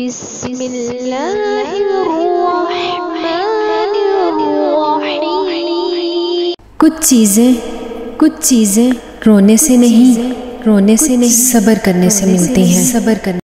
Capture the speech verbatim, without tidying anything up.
बिस्मिल्लाहिर्रहमानिर्रहीम। कुछ चीज़ें कुछ चीज़ें रोने से नहीं रोने से नहीं सब्र करने से मिलती हैं। सब्र करने